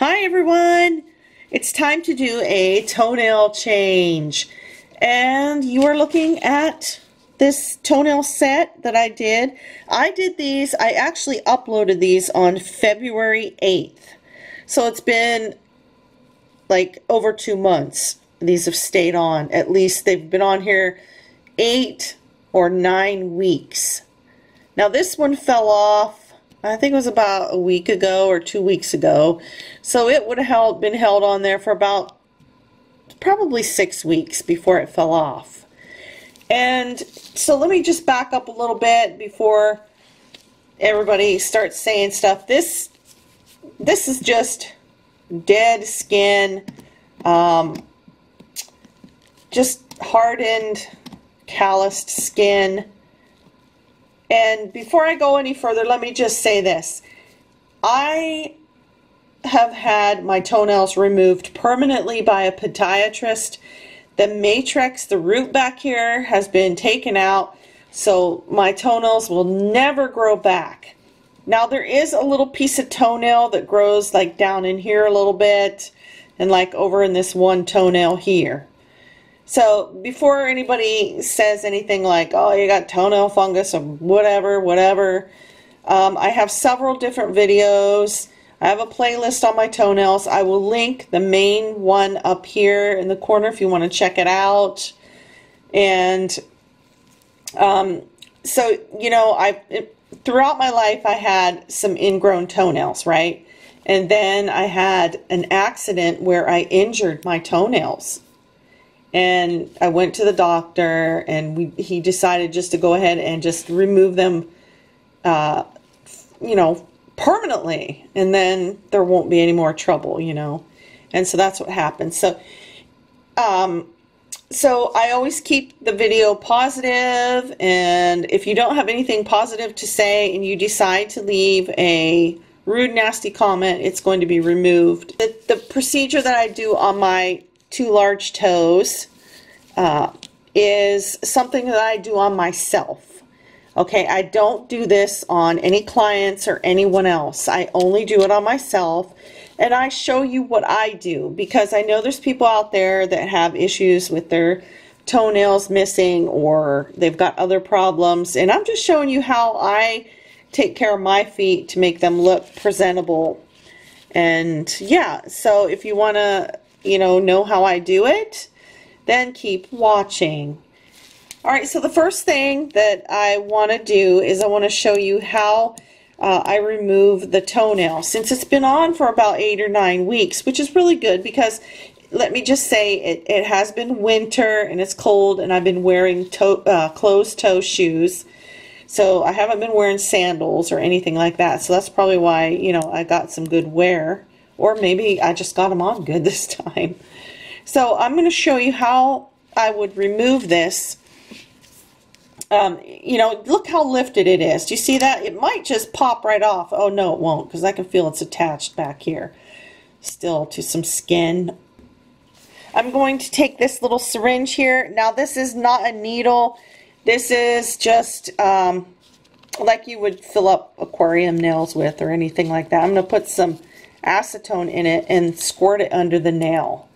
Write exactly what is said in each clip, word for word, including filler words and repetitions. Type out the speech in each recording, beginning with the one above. Hi everyone! It's time to do a toenail change, and you are looking at this toenail set that I did. I did these, I actually uploaded these on February eighth, so it's been like over two months. These have stayed on, at least they've been on here eight or nine weeks. Now this one fell off, I think it was about a week ago or two weeks ago, so it would have been held on there for about probably six weeks before it fell off. And so let me just back up a little bit before everybody starts saying stuff. This this is just dead skin, um, just hardened, calloused skin. And before I go any further, let me just say this. I have had my toenails removed permanently by a podiatrist. The matrix, the root back here, has been taken out, so my toenails will never grow back. Now there is a little piece of toenail that grows like down in here a little bit and like over in this one toenail here. So before anybody says anything like, oh, you got toenail fungus or whatever, whatever, um, I have several different videos. I have a playlist on my toenails. I will link the main one up here in the corner if you want to check it out. And um, so, you know, I it, throughout my life I had some ingrown toenails, right? And then I had an accident where I injured my toenails. And I went to the doctor, and we, he decided just to go ahead and just remove them, uh, you know, permanently. And then there won't be any more trouble, you know. And so that's what happened. So, um, so I always keep the video positive. And if you don't have anything positive to say and you decide to leave a rude, nasty comment, it's going to be removed. The, the procedure that I do on my two large toes uh, is something that I do on myself. Okay, I don't do this on any clients or anyone else. I only do it on myself, and I show you what I do, because I know there's people out there that have issues with their toenails missing or they've got other problems, and I'm just showing you how I take care of my feet to make them look presentable. And yeah, so if you want to you know, know how I do it, then keep watching. Alright, so the first thing that I want to do is I want to show you how uh, I remove the toenail, since it's been on for about eight or nine weeks, which is really good, because let me just say it, it has been winter and it's cold, and I've been wearing toe, uh, closed toe shoes, so I haven't been wearing sandals or anything like that, so that's probably why, you know, I got some good wear. Or maybe I just got them on good this time. So I'm going to show you how I would remove this. Um, you know, look how lifted it is. Do you see that? It might just pop right off. Oh, no, it won't, because I can feel it's attached back here still to some skin. I'm going to take this little syringe here. Now, this is not a needle. This is just um, like you would fill up aquarium nails with or anything like that. I'm going to put some acetone in it and squirt it under the nail,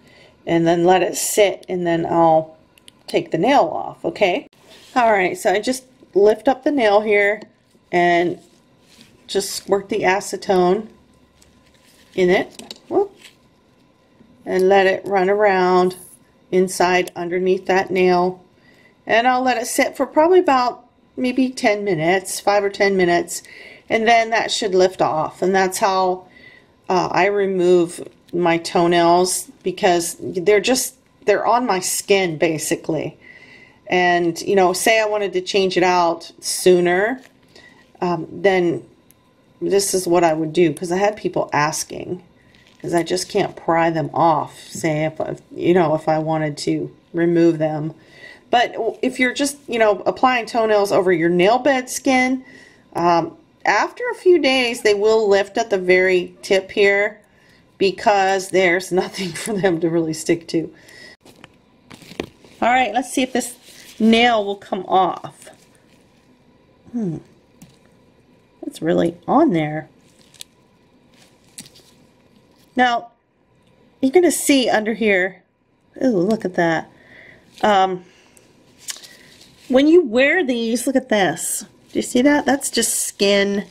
and then let it sit, and then I'll take the nail off. Okay, alright, so I just lift up the nail here and just squirt the acetone in it. Whoop. And let it run around inside underneath that nail, and I'll let it sit for probably about maybe ten minutes, five or ten minutes, and then that should lift off. And that's how Uh, I remove my toenails, because they're just, they're on my skin basically. And you know, say I wanted to change it out sooner, um, then this is what I would do, because I had people asking, because I just can't pry them off, say if, if you know, if I wanted to remove them. But if you're just, you know, applying toenails over your nail bed skin, um, after a few days they will lift at the very tip here, because there's nothing for them to really stick to. Alright, let's see if this nail will come off. Hmm. It's really on there. Now, you're going to see under here, ooh, look at that. Um, when you wear these, look at this. Do you see that? That's just skin,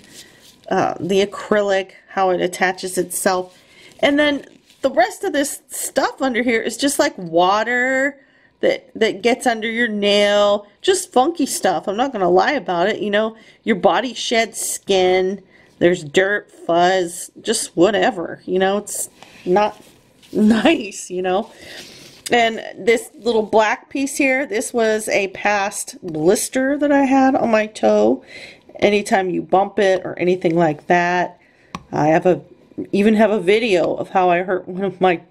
uh, the acrylic, how it attaches itself. And then the rest of this stuff under here is just like water that, that gets under your nail. Just funky stuff. I'm not going to lie about it. You know, your body sheds skin. There's dirt, fuzz, just whatever. You know, it's not nice, you know. And this little black piece here, this was a past blister that I had on my toe. Anytime you bump it or anything like that, I have a even have a video of how I hurt one of my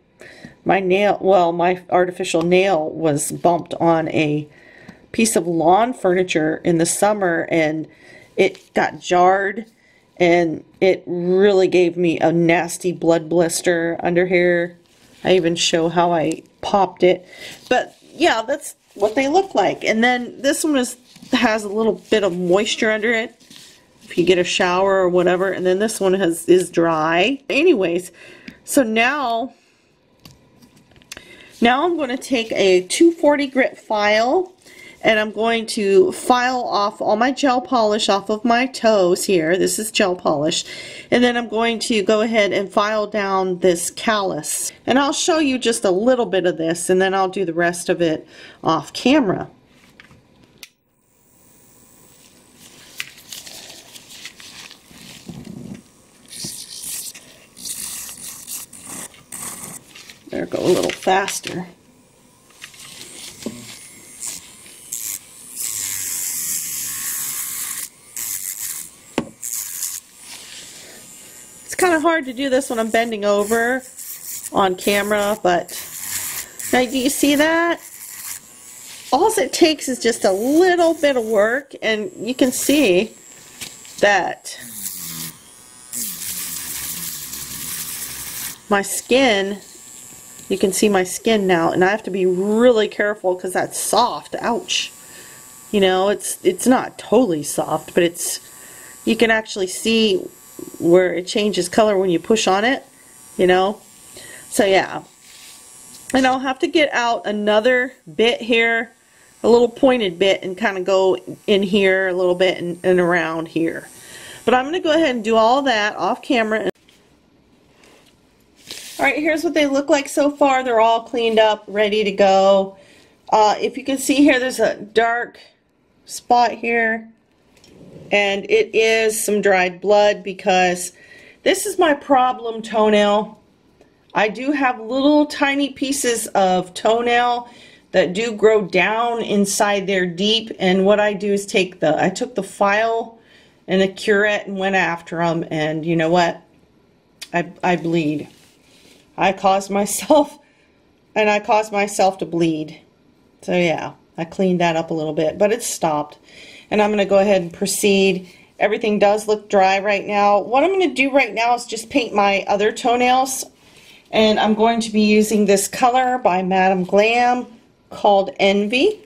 my nail, well, my artificial nail was bumped on a piece of lawn furniture in the summer, and it got jarred, and it really gave me a nasty blood blister under here. I even show how I popped it. But yeah, that's what they look like. And then this one is, has a little bit of moisture under it if you get a shower or whatever. And then this one has is dry. Anyways, so now, now I'm going to take a two forty grit file, and I'm going to file off all my gel polish off of my toes here. This is gel polish. And then I'm going to go ahead and file down this callus. And I'll show you just a little bit of this, and then I'll do the rest of it off camera. There, go a little faster. Kind of hard to do this when I'm bending over on camera, but now do you see that? All it takes is just a little bit of work, and you can see that my skin, you can see my skin now, and I have to be really careful because that's soft. Ouch. You know, it's it's not totally soft, but it's, you can actually see where it changes color when you push on it, you know. So yeah, and I'll have to get out another bit here, a little pointed bit, and kind of go in here a little bit and, and around here. But I'm going to go ahead and do all that off camera. Alright, here's what they look like so far. They're all cleaned up, ready to go. Uh, if you can see here, there's a dark spot here, and it is some dried blood, because this is my problem toenail. I do have little tiny pieces of toenail that do grow down inside there deep, and what I do is take the, I took the file and a curette and went after them, and you know what? I, I bleed. I caused myself, and I caused myself to bleed. So yeah, I cleaned that up a little bit, but it stopped. And I'm going to go ahead and proceed. Everything does look dry right now. What I'm going to do right now is just paint my other toenails. And I'm going to be using this color by Madame Glam called Envy.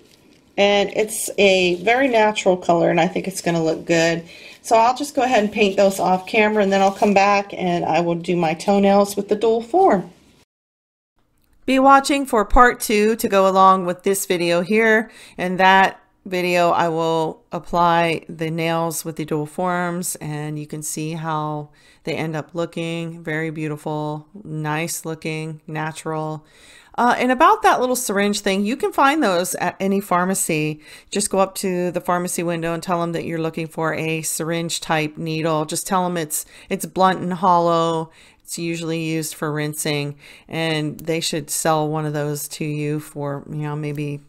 And it's a very natural color, and I think it's going to look good. So I'll just go ahead and paint those off camera, and then I'll come back and I will do my toenails with the dual form. Be watching for part two to go along with this video here, and that video I will apply the nails with the dual forms, and you can see how they end up looking. Very beautiful, nice looking, natural. Uh, and about that little syringe thing, you can find those at any pharmacy. Just go up to the pharmacy window and tell them that you're looking for a syringe type needle. Just tell them it's it's blunt and hollow. It's usually used for rinsing, and they should sell one of those to you for, you know, maybe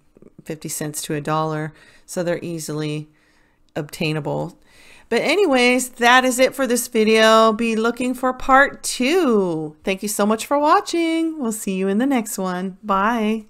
fifty cents to a dollar. So they're easily obtainable. But anyways, that is it for this video. Be looking for part two. Thank you so much for watching. We'll see you in the next one. Bye.